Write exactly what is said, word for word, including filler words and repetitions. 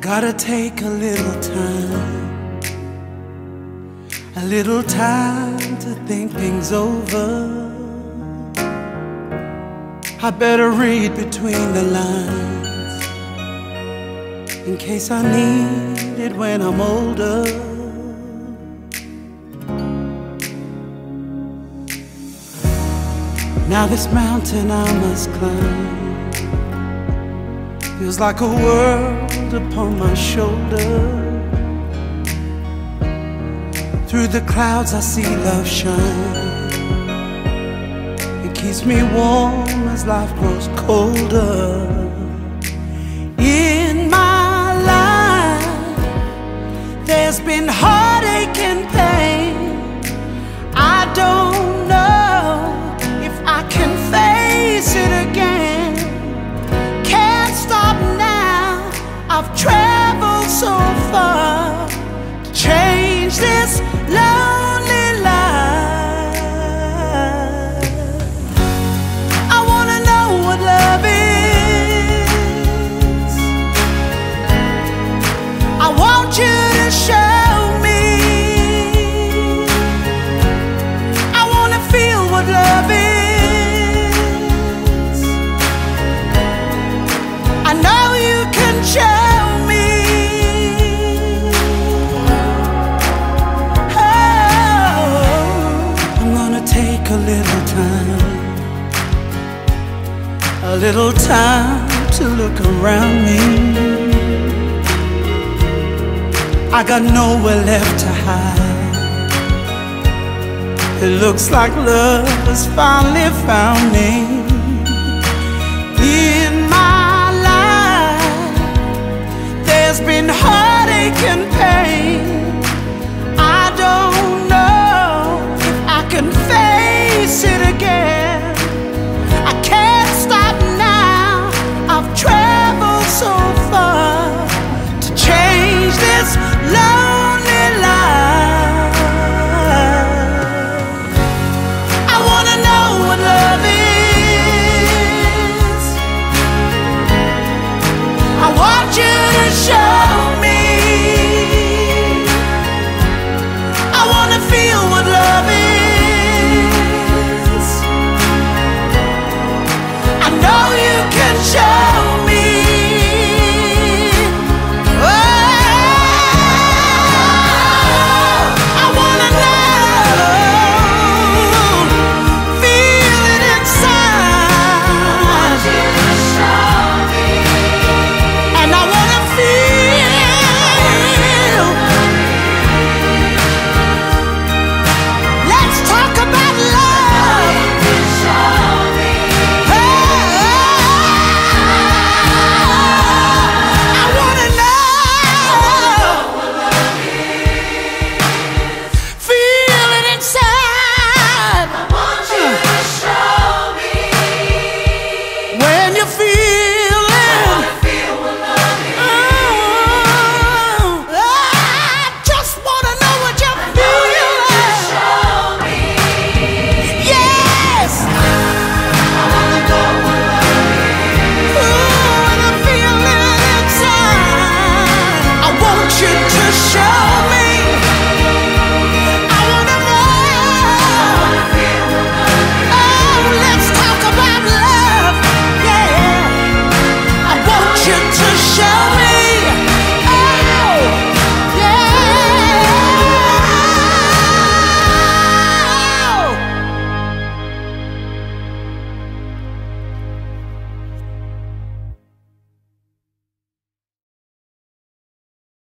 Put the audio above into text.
Gotta take a little time, a little time to think things over. I better read between the lines, in case I need it when I'm older. Now this mountain I must climb feels like a world upon my shoulder. Through the clouds I see love shine. It keeps me warm as life grows colder. In my life there's been heartache and pain. I don't know if I can face it again. Can't stop now, I've traveled so far to change this lonely life. I wanna know what love is. I want you to show me. I wanna feel what love is. I know you can show. A little time, a little time to look around me. I got nowhere left to hide. It looks like love has finally found me. In my life there's been heartache and pain.